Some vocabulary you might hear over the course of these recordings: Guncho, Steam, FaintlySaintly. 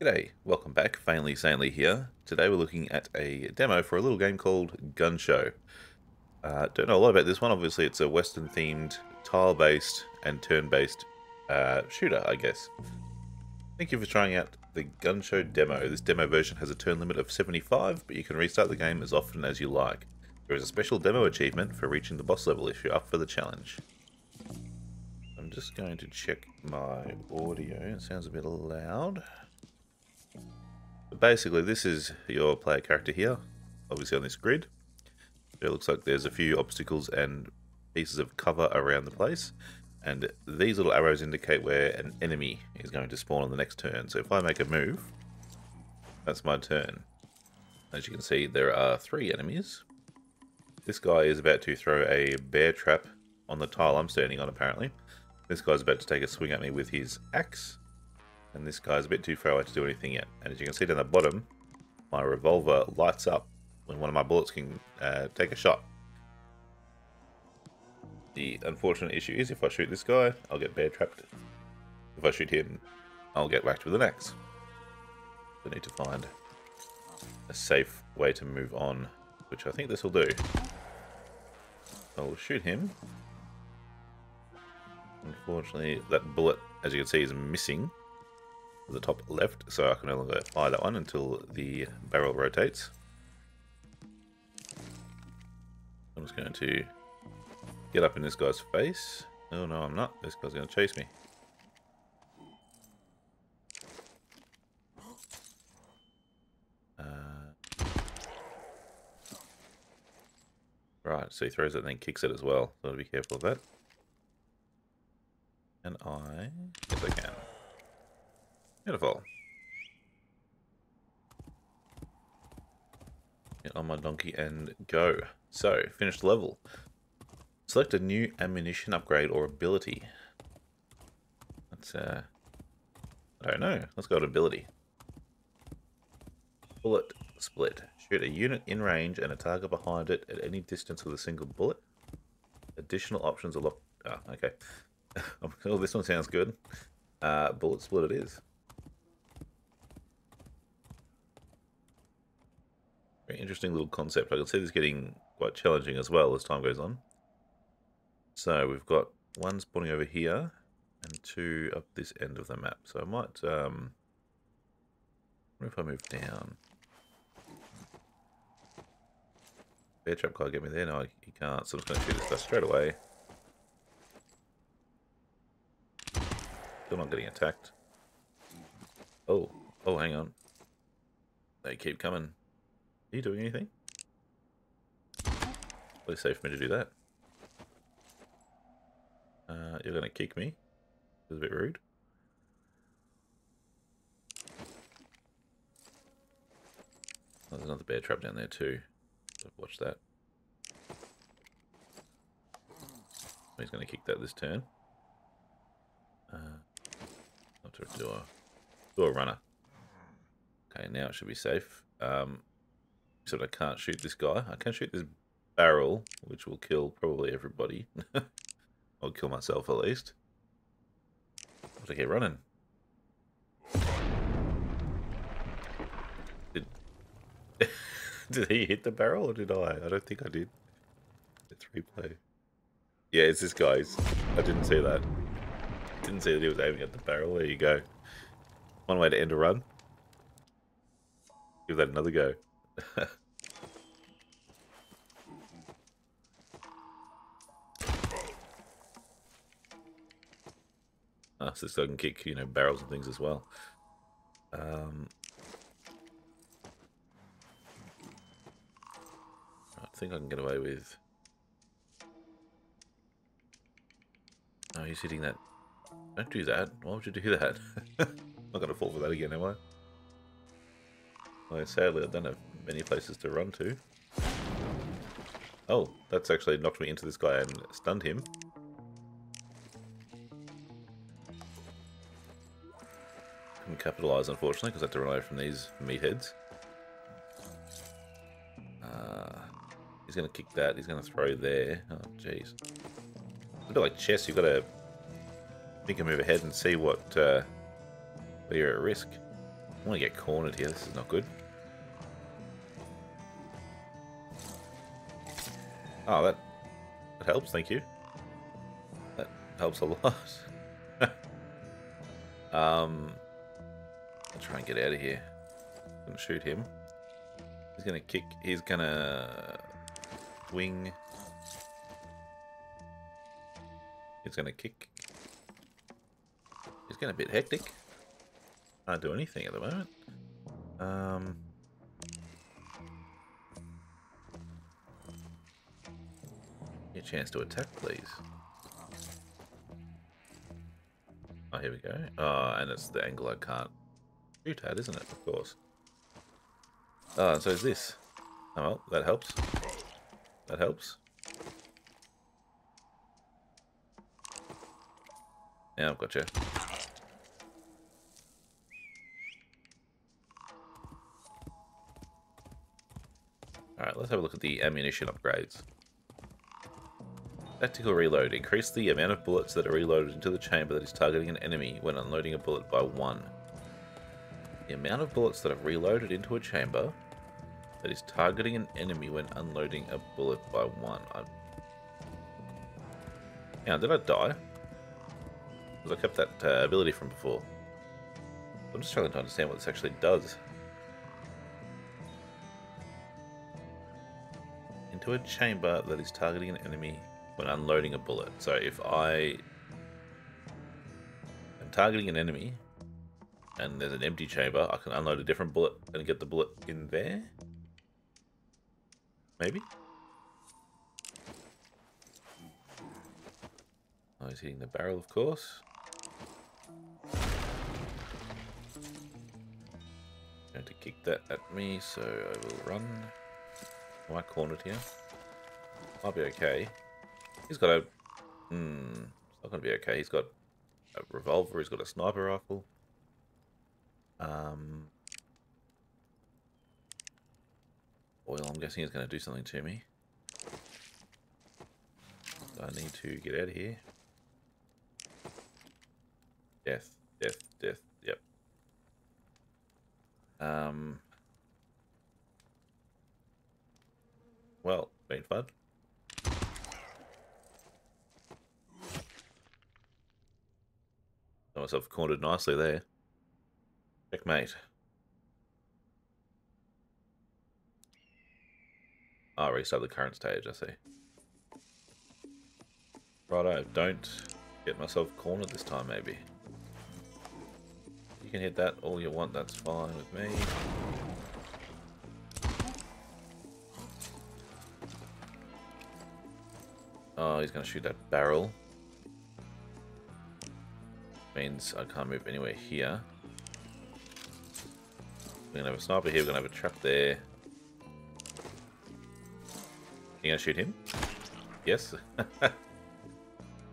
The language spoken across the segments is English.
G'day, welcome back, FaintlySaintly here. Today we're looking at a demo for a little game called Guncho. Don't know a lot about this one. Obviously it's a Western themed, tile based and turn based shooter, I guess. Thank you for trying out the Guncho demo. This demo version has a turn limit of 75, but you can restart the game as often as you like. There is a special demo achievement for reaching the boss level if you're up for the challenge. I'm just going to check my audio, it sounds a bit loud. Basically, this is your player character here, obviously on this grid. It looks like there's a few obstacles and pieces of cover around the place, and these little arrows indicate where an enemy is going to spawn on the next turn. So if I make a move, that's my turn. As you can see, there are three enemies. This guy is about to throw a bear trap on the tile I'm standing on, apparently. This guy's about to take a swing at me with his axe. And this guy's a bit too far away to do anything yet. And as you can see down the bottom, my revolver lights up when one of my bullets can take a shot. The unfortunate issue is if I shoot this guy, I'll get bear trapped. If I shoot him, I'll get whacked with an axe. I need to find a safe way to move on, which I think this will do. I'll shoot him. Unfortunately, that bullet, as you can see, is missing the top left, so I can no longer fire that one until the barrel rotates. I'm just going to get up in this guy's face. Oh no, I'm not. This guy's going to chase me. Right, so he throws it and then kicks it as well. So I'll be careful of that. And I guess I can. Beautiful. Get on my donkey and go. So, finished level. Select a new ammunition upgrade or ability. That's, I don't know. Let's go to ability. Bullet split. Shoot a unit in range and a target behind it at any distance with a single bullet. Additional options are locked. Ah, oh, okay. Oh, this one sounds good. Bullet split it is. Very interesting little concept. I can see this getting quite challenging as well as time goes on. So we've got one spawning over here and two up this end of the map. So I might, what if I move down? Bear trap can't get me there. No, he can't. So I'm just going to shoot this guy straight away. Still not getting attacked. Oh, oh, hang on. They keep coming. Are you doing anything? Probably safe for me to do that. You're going to kick me. This is a bit rude. Oh, there's another bear trap down there too. Watch that. He's going to kick that this turn. I'll have to do a runner. Okay, now it should be safe. So I can't shoot this guy. I can shoot this barrel, which will kill probably everybody. I'll kill myself at least. I'll have to keep running. Did he hit the barrel or did I? I don't think I did. Let's replay. Yeah, it's this guy's. I didn't see that. Didn't see that he was aiming at the barrel. There you go. One way to end a run. Give that another go. Ah, so this guy can kick, you know, barrels and things as well. I think I can get away with. Oh, he's hitting that. Don't do that. Why would you do that? I'm not gonna fall for that again, am I? Well, sadly, I don't have many places to run to. Oh, that's actually knocked me into this guy and stunned him. Couldn't capitalise, unfortunately, because I had to run away from these meatheads. He's going to kick that. He's going to throw there. Oh, jeez. It's a bit like chess. You've got to think and move ahead and see what where you're at risk. I want to get cornered here. This is not good. Oh, that helps. Thank you. That helps a lot. I'll try and get out of here. I'm gonna shoot him. He's gonna kick. He's gonna wing. He's gonna kick. He's getting a bit hectic. Can't do anything at the moment. Get a chance to attack, please. Oh, here we go. Oh, and it's the angle I can't shoot at, isn't it? Of course. Oh, and so is this. Oh, well, that helps. That helps. Yeah, I've got you. Alright, let's have a look at the ammunition upgrades. Tactical reload. Increase the amount of bullets that are reloaded into the chamber that is targeting an enemy when unloading a bullet by 1. The amount of bullets that are reloaded into a chamber that is targeting an enemy when unloading a bullet by 1. Now, did I die? Because I kept that ability from before. I'm just struggling to understand what this actually does. Into a chamber that is targeting an enemy when unloading a bullet. So if I am targeting an enemy and there's an empty chamber, I can unload a different bullet and get the bullet in there? Maybe? Oh, he's hitting the barrel, of course. Going to kick that at me, so I will run. Am I cornered here? Might be okay. He's got a... it's not going to be okay. He's got a revolver. He's got a sniper rifle. Oil, I'm guessing, is going to do something to me. So I need to get out of here. Death, death, death. Yep. Well, been fun. Got myself cornered nicely there. Checkmate. Ah, restart the current stage, I see. Righto, don't get myself cornered this time, maybe. You can hit that all you want, that's fine with me. Oh, he's going to shoot that barrel. Means I can't move anywhere here. We're going to have a sniper here, we're going to have a trap there. You going to shoot him? Yes.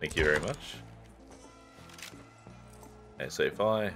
Thank you very much. Okay, so if I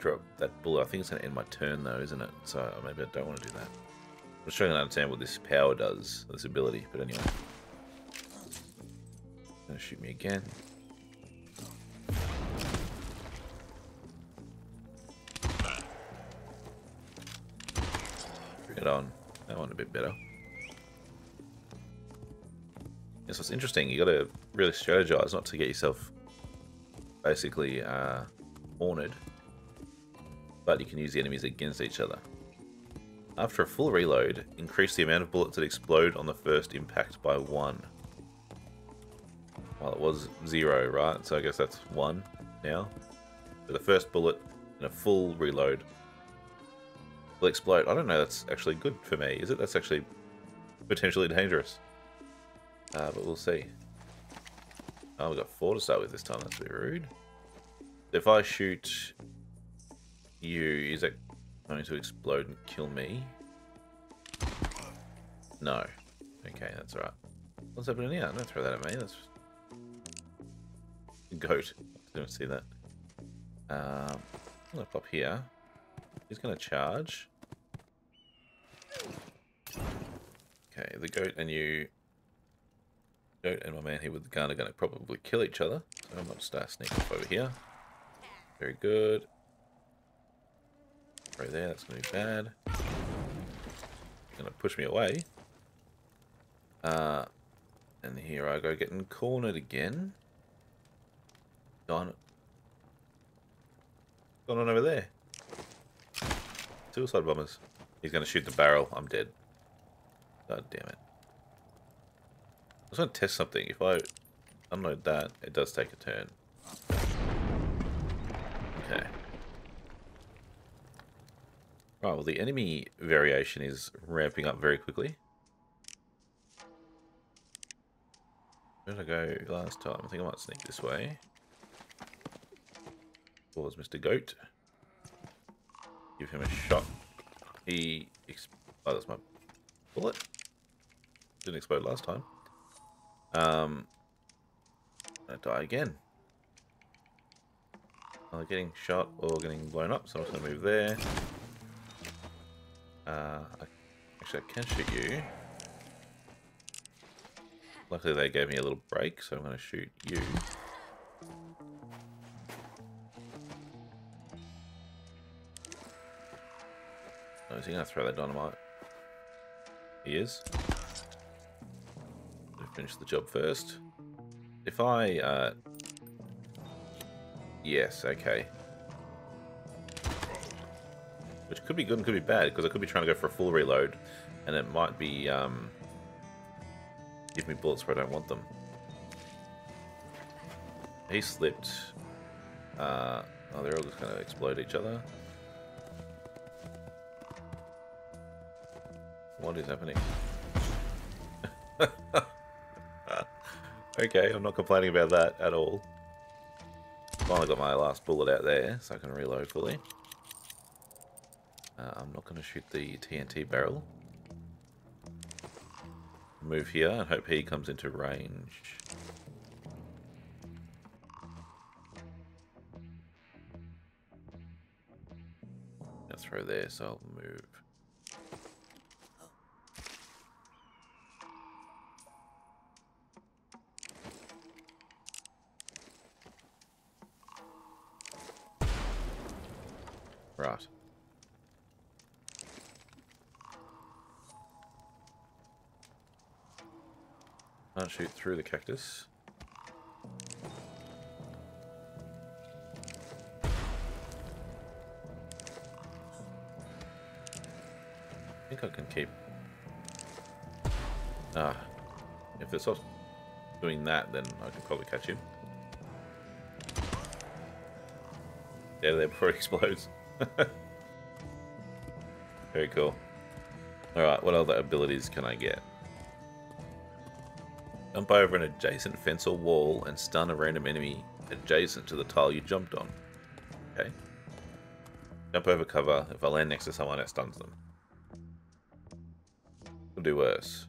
drop that bullet, I think it's going to end my turn though, isn't it? So maybe I don't want to do that. I'm just trying to understand what this power does, this ability, but anyway. It's going to shoot me again. Bring it on. That one a bit better. Yes, what's interesting, you got to really strategize not to get yourself basically cornered, but you can use the enemies against each other. After a full reload, increase the amount of bullets that explode on the first impact by 1. Well, it was 0, right? So I guess that's 1 now. So the first bullet in a full reload will explode. I don't know, that's actually good for me, is it? That's actually potentially dangerous. But we'll see. Oh, we've got 4 to start with this time. That's a bit rude. If I shoot you, is that going to explode and kill me? No. Okay, that's alright. What's happening here? Don't throw that at me. That's a goat. I didn't see that. I'm going to pop here. He's going to charge. Okay, the goat and you... Goat and my man here with the gun are going to probably kill each other. and we'll start sneaking up over here. Very good. Right there, that's going to be bad. It's going to push me away. And here I go getting cornered again. Darn it. What's going on over there? Suicide bombers. He's going to shoot the barrel. I'm dead. God damn it. I was going to test something. If I unload that, it does take a turn. Okay. Right, well, the enemy variation is ramping up very quickly. Where did I go last time? I think I might sneak this way. Towards Mr. Goat. Give him a shot. He... oh, that's my bullet. Didn't explode last time. I die again. Either getting shot or getting blown up, so I'm just gonna move there. Actually I can shoot you. Luckily they gave me a little break, so I'm gonna shoot you. Oh, is he gonna throw that dynamite? He is. Finish the job first. If I, yes, okay. Which could be good and could be bad, because I could be trying to go for a full reload, and it might be, give me bullets where I don't want them. He slipped. Oh, they're all just going to explode each other. What is happening? Okay, I'm not complaining about that at all. Finally got my last bullet out there, so I can reload fully. I'm not going to shoot the TNT barrel. Move here and hope he comes into range. I'll throw there, so I'll move. Right. Can't shoot through the cactus. I think I can keep... ah, if it stops doing that, then I can probably catch him. Yeah, there before it explodes. Very cool. Alright, what other abilities can I get? Jump over an adjacent fence or wall and stun a random enemy adjacent to the tile you jumped on. Okay. Jump over cover. If I land next to someone, it stuns them. We'll do worse.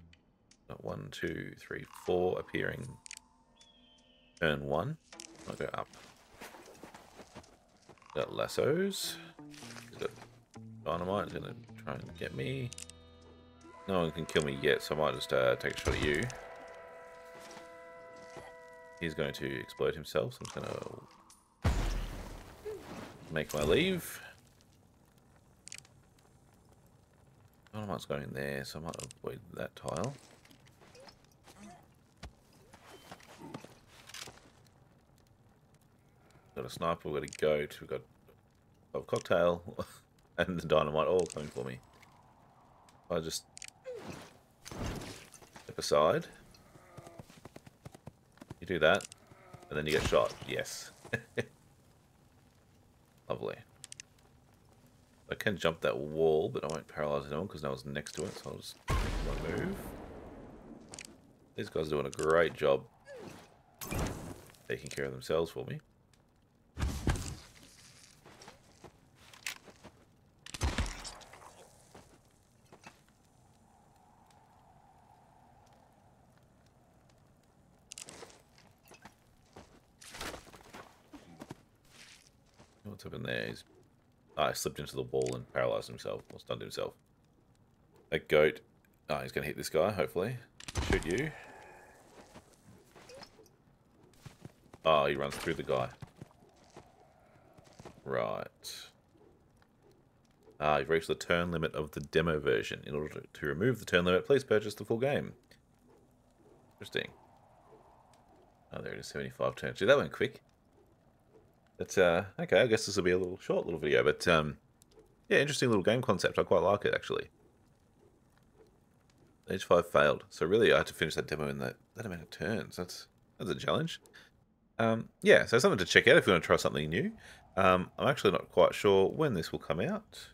1, 2, 3, 4 appearing. Turn 1. I'll go up. Got lassos. Got dynamite. He's gonna try and get me. No one can kill me yet, so I might just take a shot at you. He's going to explode himself, so I'm just gonna make my leave. Dynamite's going in there, so I might avoid that tile. Got a sniper, we've got a goat, we've got a cocktail, and the dynamite all coming for me. I just step aside. You do that, and then you get shot. Yes. Lovely. I can jump that wall, but I won't paralyze anyone because no one's next to it, so I'll just make my move. These guys are doing a great job taking care of themselves for me. Up in there, he's slipped into the wall and paralyzed himself or stunned himself. That goat, he's gonna hit this guy, hopefully. Shoot you. Oh, he runs through the guy. Right. Ah, you've reached the turn limit of the demo version. In order to remove the turn limit, please purchase the full game. Interesting. Oh, there it is, 75 turns. Gee, that went quick. That's, okay, I guess this will be a little short little video, but, yeah, interesting little game concept. I quite like it, actually. Stage 5 failed. So really, I had to finish that demo in that amount of turns. That's a challenge. Yeah, so something to check out if you want to try something new. I'm actually not quite sure when this will come out.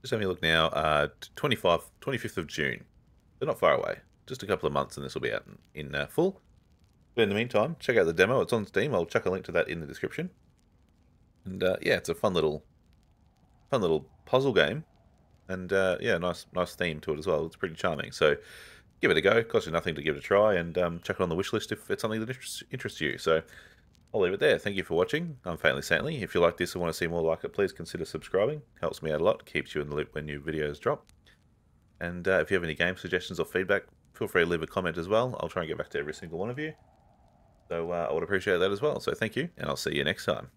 Just having a look now. 25th of June. They're not far away. Just a couple of months and this will be out in full. But in the meantime, check out the demo. It's on Steam. I'll chuck a link to that in the description. And yeah, it's a fun little puzzle game. And yeah, nice theme to it as well. It's pretty charming. So give it a go. It costs you nothing to give it a try. And chuck it on the wishlist if it's something that interests you. So I'll leave it there. Thank you for watching. I'm Faintly Saintly. If you like this and want to see more like it, please consider subscribing. Helps me out a lot. Keeps you in the loop when new videos drop. And if you have any game suggestions or feedback, feel free to leave a comment as well. I'll try and get back to every single one of you. So I would appreciate that as well. So thank you, and I'll see you next time.